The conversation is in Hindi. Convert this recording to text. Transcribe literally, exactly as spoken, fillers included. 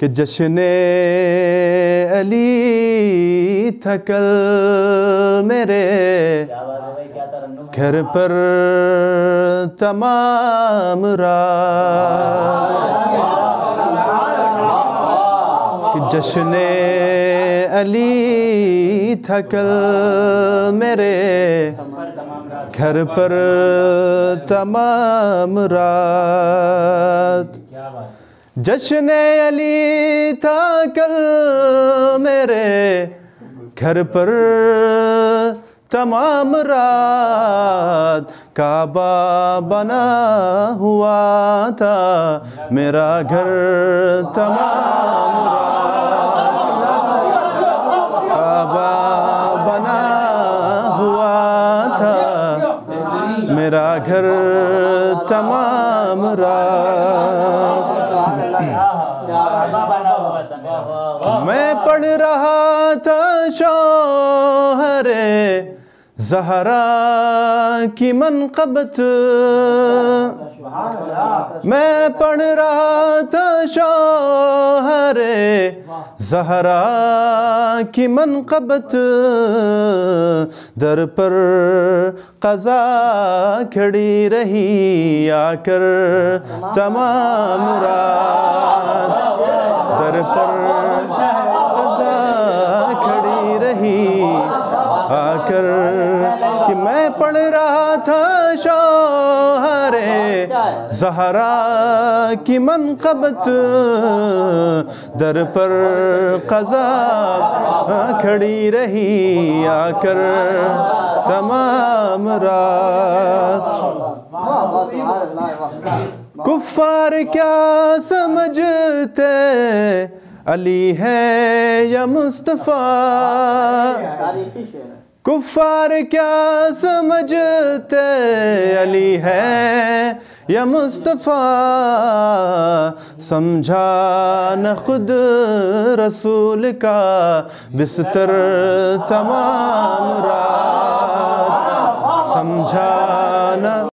कि जश्ने अली था कल मेरे घर पर तमाम रात, कि जश्ने अली था कल मेरे घर पर तमाम रात। जश्ने अली था कल मेरे घर पर तमाम रात, काबा बना हुआ था मेरा घर तमाम रात, काबा बना हुआ था मेरा घर तमाम रात। मैं पढ़ रहा था शौहरे ज़हरा की मनक़बत, मैं पढ़ रहा था शौहरे ज़हरा की मनक़बत। दर पर क़ज़ा खड़ी रही आकर तमाम रात, दर पर क़ज़ा खड़ी रही आकर, कि मैं पढ़ रहा था शौहरे ज़हरा की मनक़बत। दर पर क़ज़ा खड़ी रही आकर तमाम रात। कुफ़ार क्या समझते अली है या मुस्तफ़ा, कुफ़ार क्या समझते अली है या मुस्तफ़ा। समझा न खुद रसूल का बिस्तर तमाम रात, समझा न